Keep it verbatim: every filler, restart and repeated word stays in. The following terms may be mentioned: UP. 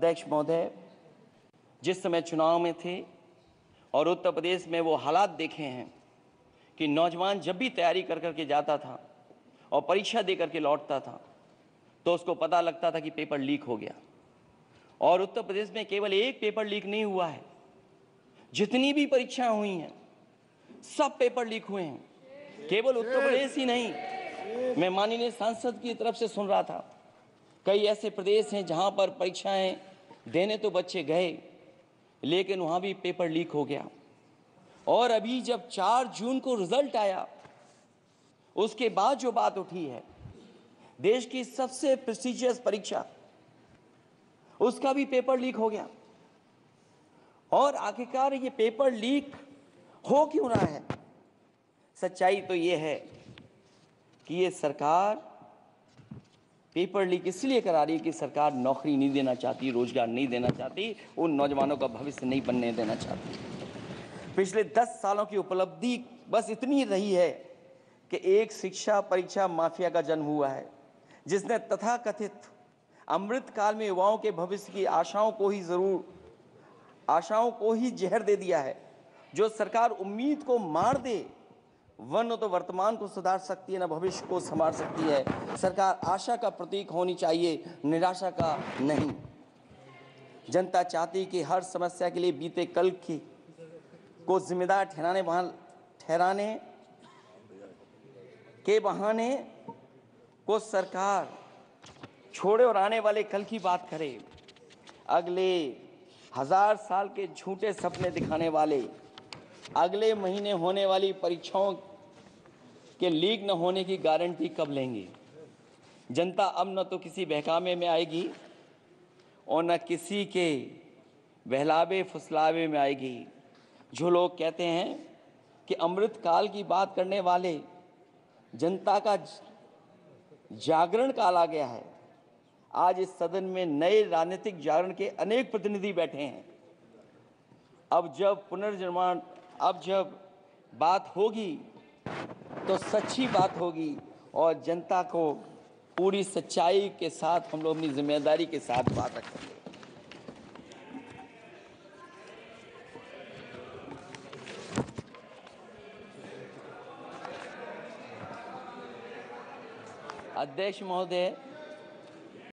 अध्यक्ष महोदय जिस समय चुनाव में थे और उत्तर प्रदेश में वो हालात देखे हैं कि नौजवान जब भी तैयारी कर कर के जाता था और परीक्षा दे करके लौटता था तो उसको पता लगता था कि पेपर लीक हो गया। और उत्तर प्रदेश में केवल एक पेपर लीक नहीं हुआ है, जितनी भी परीक्षाएं हुई हैं सब पेपर लीक हुए हैं, केवल उत्तर प्रदेश ही नहीं। मैं माननीय सांसद की तरफ से सुन रहा था कई ऐसे प्रदेश हैं जहां पर परीक्षाएं देने तो बच्चे गए लेकिन वहां भी पेपर लीक हो गया। और अभी जब चार जून को रिजल्ट आया उसके बाद जो बात उठी है, देश की सबसे प्रेस्टिजियस परीक्षा उसका भी पेपर लीक हो गया। और आखिरकार ये पेपर लीक हो क्यों रहा है? सच्चाई तो ये है कि ये सरकार पेपर लीक इसलिए करा रही है कि सरकार नौकरी नहीं देना चाहती, रोजगार नहीं देना चाहती, उन नौजवानों का भविष्य नहीं बनने देना चाहती। पिछले दस सालों की उपलब्धि बस इतनी रही है कि एक शिक्षा परीक्षा माफिया का जन्म हुआ है जिसने तथाकथित अमृत काल में युवाओं के भविष्य की आशाओं को ही जरूर आशाओं को ही जहर दे दिया है। जो सरकार उम्मीद को मार दे वन न तो वर्तमान को सुधार सकती है न भविष्य को संभाल सकती है। सरकार आशा का प्रतीक होनी चाहिए, निराशा का नहीं। जनता चाहती कि हर समस्या के लिए बीते कल की को जिम्मेदार ठहराने ठहराने के बहाने को सरकार छोड़े और आने वाले कल की बात करे। अगले हजार साल के झूठे सपने दिखाने वाले, अगले महीने होने वाली परीक्षाओं के लीक न होने की गारंटी कब लेंगे? जनता अब न तो किसी बहकावे में आएगी और न किसी के बहलावे फुसलावे में आएगी। जो लोग कहते हैं कि अमृत काल की बात करने वाले, जनता का जागरण काल आ गया है। आज इस सदन में नए राजनीतिक जागरण के अनेक प्रतिनिधि बैठे हैं। अब जब पुनर्निर्माण अब जब बात होगी तो सच्ची बात होगी और जनता को पूरी सच्चाई के साथ हम लोग अपनी जिम्मेदारी के साथ बात रखेंगे। अध्यक्ष महोदय